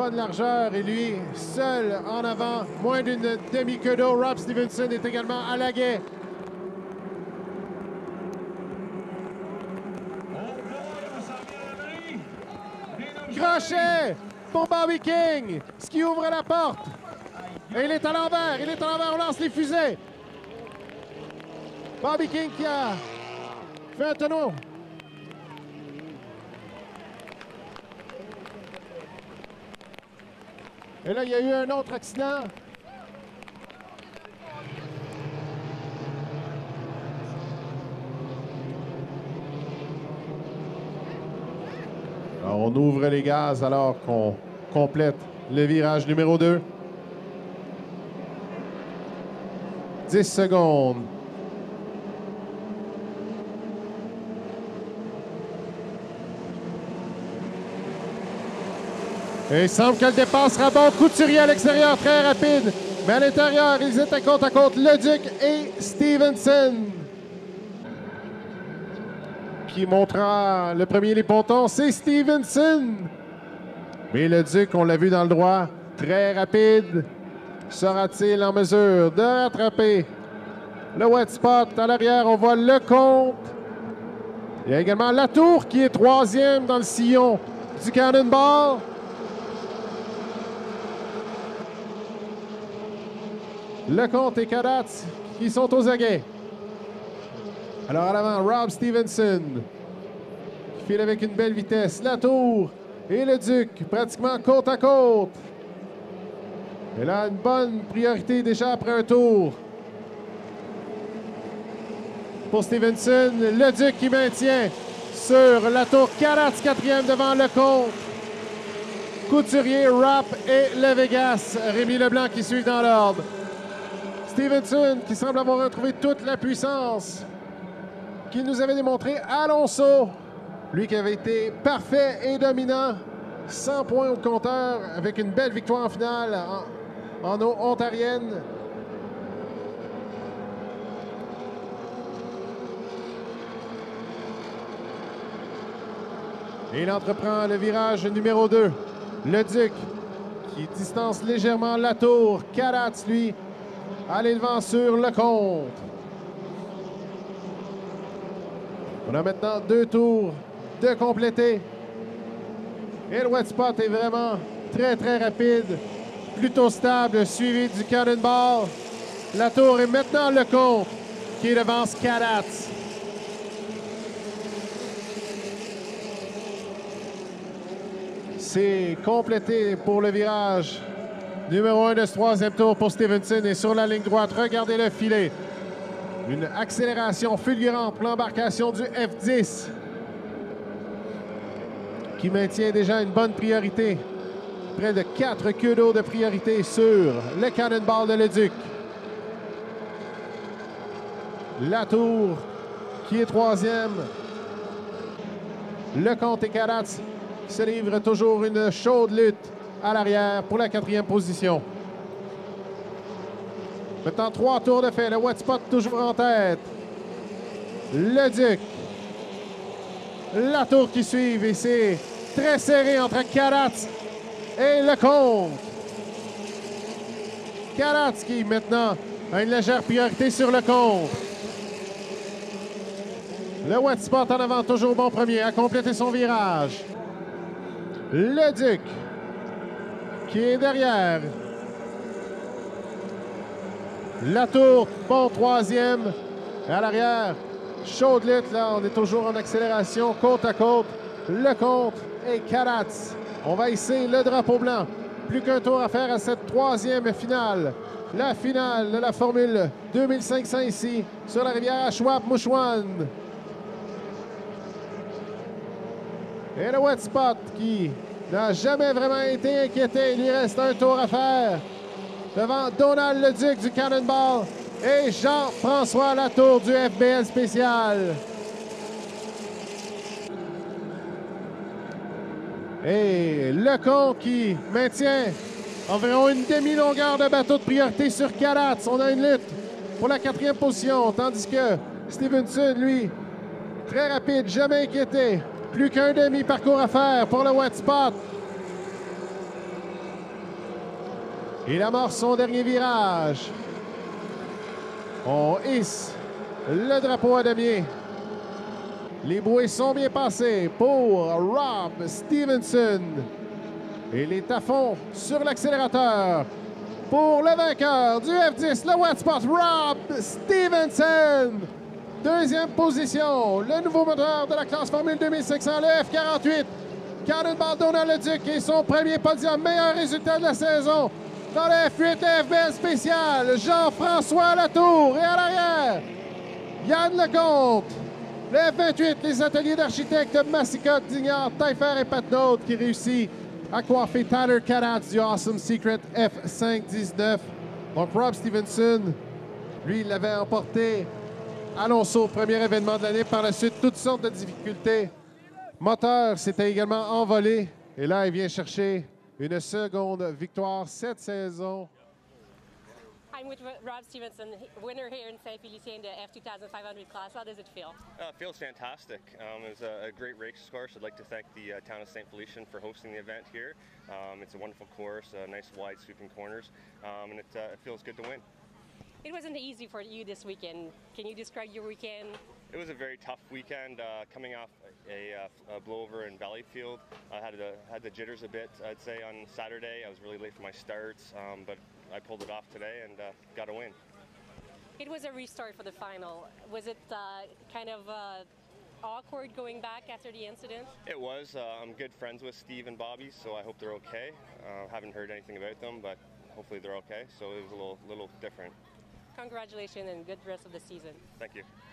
pas de largeur et lui, seul en avant, moins d'une demi-queue d'eau. Rob Stevenson est également à la guet. Crochet pour Bobby King, ce qui ouvre la porte. Et il est à l'envers, on lance les fusées. Bobby King qui a fait un tonneau. Et là, il y a eu un autre accident. Alors, on ouvre les gaz alors qu'on complète le virage numéro 2. 10 secondes. Et il semble que le départ sera bon. Couturier à l'extérieur, très rapide. Mais à l'intérieur, ils étaient côte à côte, Leduc et Stevenson. Qui montrera le premier les pontons, c'est Stevenson. Mais Leduc, on l'a vu dans le droit, très rapide. Sera-t-il en mesure de rattraper le Wet Spot? À l'arrière, on voit Lecomte. Il y a également Latour qui est troisième dans le sillon du Cannonball. Lecomte et Kadatz qui sont aux aguets. Alors à l'avant, Rob Stevenson qui file avec une belle vitesse. Latour et Leduc pratiquement côte à côte. Et là, une bonne priorité déjà après un tour. Pour Stevenson, Leduc qui maintient sur Latour. Kadatz quatrième devant Lecomte. Couturier, Rapp et Le Vegas. Rémi Leblanc qui suit dans l'ordre. Stevenson qui semble avoir retrouvé toute la puissance qu'il nous avait démontré. Alonso, lui qui avait été parfait et dominant, 100 points au compteur avec une belle victoire en finale en eau ontarienne. Et il entreprend le virage numéro 2. Leduc qui distance légèrement Latour. Kadatz, lui, allez devant sur Lecomte. On a maintenant deux tours de compléter. Et le Wet Spot est vraiment très, très rapide. Plutôt stable, suivi du Cannonball. Latour et maintenant Lecomte qui devance Kadatz. C'est complété pour le virage. Numéro 1 de ce troisième tour pour Stevenson et sur la ligne droite, regardez le filet. Une accélération fulgurante pour l'embarcation du F10 qui maintient déjà une bonne priorité. Près de 4 queues d'eau de priorité sur le Cannonball de Leduc. Latour qui est troisième. Lecomte et Kadatz se livrent toujours une chaude lutte à l'arrière pour la quatrième position. Maintenant, 3 tours de fait. Le Wet Spot toujours en tête. Leduc. Latour qui suivent et c'est très serré entre Kadatz et Lecomte. Kadatz qui maintenant a une légère priorité sur Lecomte. Le Wet Spot en avant, toujours bon premier, a complété son virage. Leduc qui est derrière. Latour, bon troisième. À l'arrière, Chaudlette, là, on est toujours en accélération, côte à côte. Lecomte et Kadatz. On va hisser le drapeau blanc. Plus qu'un tour à faire à cette troisième finale. La finale de la Formule 2500 ici, sur la rivière Ashwab-Mouchouane. Et le Wet Spot qui n'a jamais vraiment été inquiété. Il lui reste un tour à faire devant Donald Leduc du Cannonball et Jean-François Latour du FBS spécial. Et Lecomte qui maintient environ une demi-longueur de bateau de priorité sur Kadatz. On a une lutte pour la quatrième position, tandis que Stevenson, lui, très rapide, jamais inquiété. Plus qu'un demi-parcours à faire pour le Wet Spot. Il amorce son dernier virage. On hisse le drapeau à damier. Les bouées sont bien passées pour Rob Stevenson. Il est à fond sur l'accélérateur pour le vainqueur du F10, le Wet Spot, Rob Stevenson. Deuxième position, le nouveau moteur de la classe Formule 2500, le F48. Cannonball, Donald Leduc et son premier podium, meilleur résultat de la saison. Dans le F8, le FBS spécial, Jean-François Latour. Et à l'arrière, Yann Lecomte. Le F28, les ateliers d'architectes Massicotte, Dignard, Taifer et Patnaud qui réussit à coiffer Tyler Kanad du Awesome Secret F519. Donc Rob Stevenson, lui, il l'avait emporté. Alonso, premier événement de l'année. Par la suite, toutes sortes de difficultés. Moteur s'était également envolé. Et là, il vient chercher une seconde victoire cette saison. I'm with Rob Stevenson, winner here in Saint-Félicien, the F2500 class. How does it feel? It feels fantastic. It was a great race course. I'd like to thank the town of Saint-Félicien for hosting the event here. It's a wonderful course, nice wide sweeping corners, and it feels good to win. It wasn't easy for you this weekend. Can you describe your weekend? It was a very tough weekend. Coming off a blowover in Valleyfield, I had the jitters a bit. I'd say on Saturday I was really late for my starts, but I pulled it off today and got a win. It was a restart for the final. Was it kind of awkward going back after the incident? It was. I'm good friends with Steve and Bobby, so I hope they're okay. Haven't heard anything about them, but hopefully they're okay. So it was a little different. Congratulations and good rest of the season. Thank you.